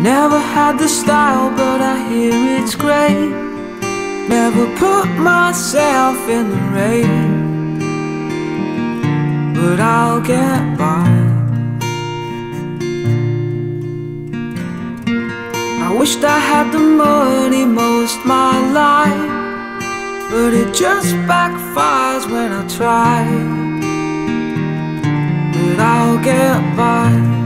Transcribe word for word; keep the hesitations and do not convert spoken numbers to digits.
Never had the style, but I hear it's great. Never put myself in the rain, but I'll get by. I wished I had the money most my life, but it just backfires when I try. But I'll get by.